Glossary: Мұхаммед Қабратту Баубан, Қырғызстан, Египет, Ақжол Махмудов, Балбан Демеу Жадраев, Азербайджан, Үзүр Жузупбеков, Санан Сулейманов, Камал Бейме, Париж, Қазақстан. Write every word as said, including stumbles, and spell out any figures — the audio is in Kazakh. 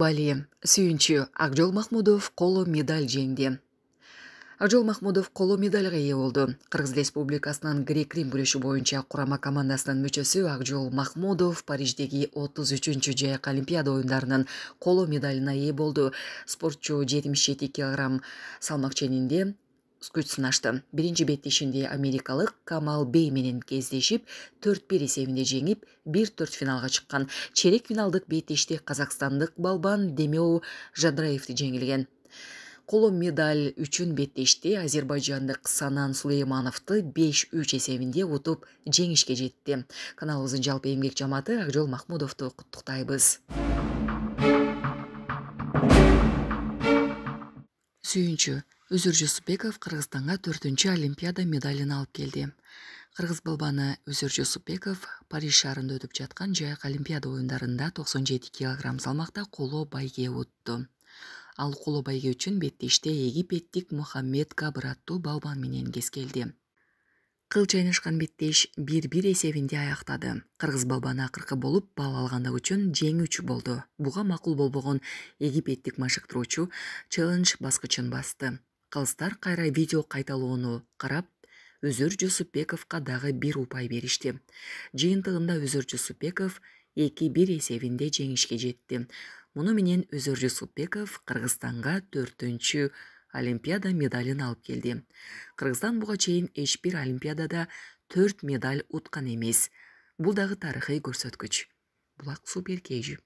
Бали, сүйінші, Ақжол Махмудов қолу медаль жеңді. Ақжол Махмудов қолу медальға ие болды. Қырғыз Республикасынан грек-рим күресі бойынша құрама командасының мүшесі Ақжол Махмудов Париждегі отуз үчүнчү жайық Олимпиада ойындарының қолу медалына ие болды. Спортшы жетимиш жети килограмм салмақ ченінде күч сынашты. Биринчи беттешінде америкалық Камал Бейменен кездешіп, төрт бир есебінде жеңіп, бир төрт финалға шыққан. Чирек финалдық беттеште қазақстандық Балбан Демеу Жадраевты жеңілген. Қолу медаль үчүн беттеште Азербайджандық Санан Сулеймановты беш үч есебінде ұтып жеңішке жетті. Каналыбыздын жалпы эмгек жамааты Ақжол Махмудовты құттықтайбыз. Сүйінші, Үзүр Жузупбеков Қырғызстанға төртүнчү Олимпиада медалін алып келді. Қырғыз балбаны Үзүр Жузупбеков Париж шарында өтіп жатқан жайық Олимпиада ойындарында токсон жети килограмм салмақта қолу байге ұтты. Ал қолу байге үшін беттеште египеттік Мұхаммед Қабратту Баубан менен кескелді. Қыл чайнашқан беттеш бир бир есебінде аяқтады. Қырғыз балбаны акыркы болып, бал алғанда үчүн жеңүүчү болды. Буга макул болбогон египеттік машықтыруучу челлендж баскычын басты. Калыстар кайра видео кайталоону карап, Үзүр Жузупбековго дагы бир упай беришти. Жыйынтыгында Үзүр Жузупбеков эки бир эсебинде жеңишке жетти. Муну менен Үзүр Жузупбеков Кыргызстанга төртүнчү Олимпиада медалын алып келди. Кыргызстан буга чейин эч бир Олимпиадада төрт медаль уткан эмес. Бул дагы тарыхый көрсөткүч. Булак суу беркежи.